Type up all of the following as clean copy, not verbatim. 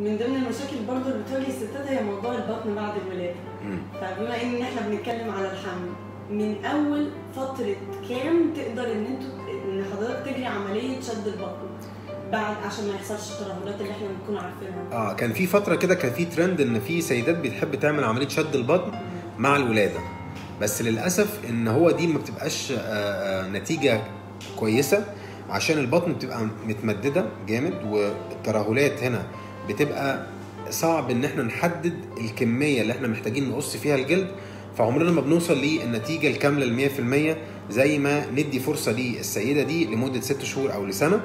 من ضمن المشاكل برضو اللي بتواجه الستات هي موضوع البطن بعد الولاده. فبما ان احنا بنتكلم على الحمل، من اول فتره كام تقدر ان حضرتك تجري عمليه شد البطن بعد عشان ما يحصلش الترهلات اللي احنا بنكون عارفينها؟ كان في فتره كده كان في ترند ان في سيدات بتحب تعمل عمليه شد البطن مع الولاده، بس للاسف ان هو دي ما بتبقاش نتيجه كويسه عشان البطن بتبقى متمدده جامد، والترهلات هنا بتبقى صعب ان احنا نحدد الكميه اللي احنا محتاجين نقص فيها الجلد، فعمرنا ما بنوصل للنتيجه الكامله ال 100% زي ما ندي فرصه للسيده دي لمده 6 شهور او لسنه،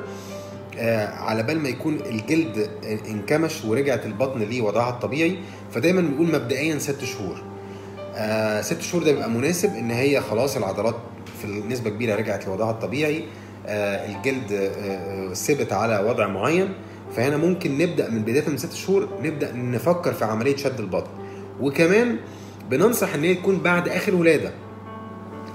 على بال ما يكون الجلد انكمش ورجعت البطن لوضعها الطبيعي. فدايما بنقول مبدئيا 6 شهور. 6 شهور ده بيبقى مناسب ان هي خلاص العضلات في نسبه كبيره رجعت لوضعها الطبيعي، الجلد ثبت على وضع معين، فهنا ممكن نبدا من بدايه من 6 شهور نبدا نفكر في عمليه شد البطن. وكمان بننصح ان هي تكون بعد اخر ولاده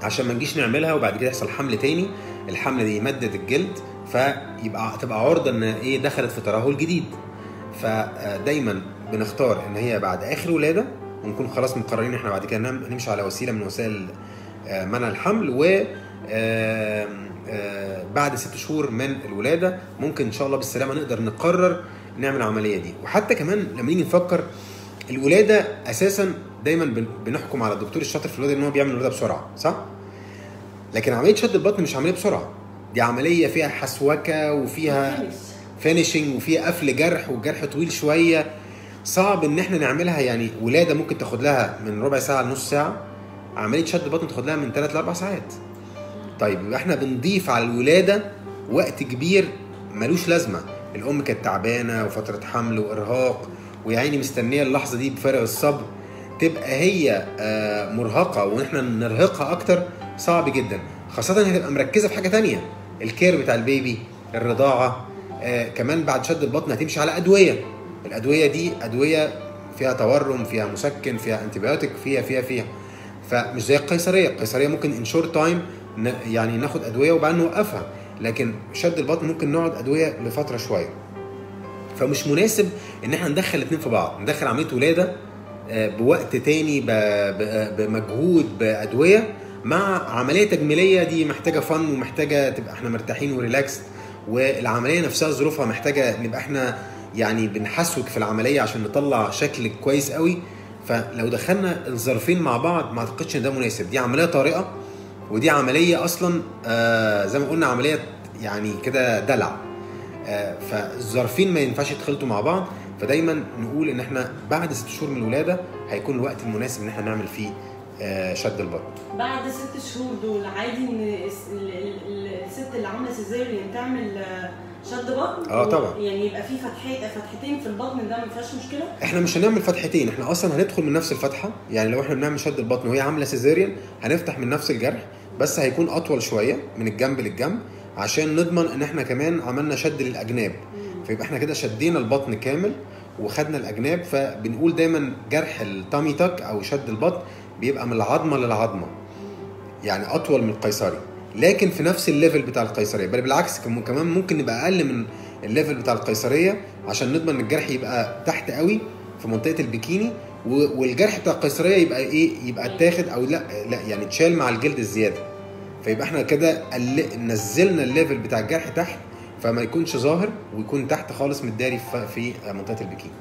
عشان ما نجيش نعملها وبعد كده يحصل حمل تاني، الحمل دي يمدد الجلد فيبقى تبقى عرضه ان دخلت في ترهل جديد. فدايما بنختار ان هي بعد اخر ولاده، ونكون خلاص مقررين احنا بعد كده نمشي على وسيله من وسائل منع الحمل، و بعد 6 شهور من الولاده ممكن ان شاء الله بالسلامه نقدر نقرر نعمل العمليه دي. وحتى كمان لما نيجي نفكر الولاده اساسا دايما بنحكم على الدكتور الشاطر في الولاده ان هو بيعمل الولاده بسرعه، صح؟ لكن عمليه شد البطن مش عمليه بسرعه، دي عمليه فيها حسوكه وفيها فينيشنج وفيها قفل جرح، والجرح طويل شويه، صعب ان احنا نعملها. يعني ولاده ممكن تاخد لها من ربع ساعه لنص ساعه، عمليه شد البطن تاخد لها من 3 ل 4 ساعات. طيب يبقى احنا بنضيف على الولاده وقت كبير ملوش لازمه، الام كانت تعبانه وفتره حمل وارهاق، ويا عيني مستنيه اللحظه دي بفارغ الصبر، تبقى هي مرهقه واحنا نرهقها اكتر، صعب جدا، خاصه هي هتبقى مركزه في حاجه ثانيه، الكير بتاع البيبي، الرضاعه، كمان بعد شد البطن هتمشي على ادويه، الادويه دي ادويه فيها تورم، فيها مسكن، فيها انتيبيوتيك، فيها فمش زي القيصريه، القيصريه ممكن ان شورت تايم يعني ناخد ادويه وبعدين نوقفها، لكن شد البطن ممكن نقعد ادويه لفتره شويه. فمش مناسب ان احنا ندخل الاثنين في بعض، ندخل عمليه ولاده بوقت تاني بمجهود بادويه مع عمليه تجميليه دي محتاجه فن ومحتاجه تبقى احنا مرتاحين وريلاكس، والعمليه نفسها ظروفها محتاجه نبقى احنا يعني بنحسوك في العمليه عشان نطلع شكل كويس قوي. فلو دخلنا الظرفين مع بعض ما اعتقدش ان ده مناسب، دي عمليه طارئه ودي عمليه اصلا زي ما قلنا عمليه يعني كده دلع، فالظرفين ما ينفعش يتخلطوا مع بعض. فدايما نقول ان احنا بعد 6 شهور من الولاده هيكون الوقت المناسب ان احنا نعمل فيه شد البطن. بعد 6 شهور دول عادي ان الست اللي عامله سيزيريان تعمل شد بطن؟ طبعا، يعني يبقى في فتحتين في البطن، ده ما فيهاش مشكله؟ احنا مش هنعمل فتحتين، احنا اصلا هندخل من نفس الفتحه، يعني لو احنا بنعمل شد البطن وهي عامله سيزيريان هنفتح من نفس الجرح، بس هيكون اطول شويه من الجنب للجنب عشان نضمن ان احنا كمان عملنا شد للاجناب. فيبقى احنا كده شدينا البطن كامل وخدنا الاجناب. فبنقول دايما جرح التامي تاك او شد البطن بيبقى من العظمه للعظمه، يعني اطول من القيصري لكن في نفس الليفل بتاع القيصريه، بل بالعكس كمان ممكن نبقى اقل من الليفل بتاع القيصريه عشان نضمن ان الجرح يبقى تحت قوي في منطقه البكيني، والجرح بتاع القيصريه يبقى يبقى اتاخد او لا يعني اتشال مع الجلد الزياده، فيبقى احنا كده نزلنا الليفل بتاع الجرح تحت، فما يكونش ظاهر ويكون تحت خالص متداري في منطقه البكيني.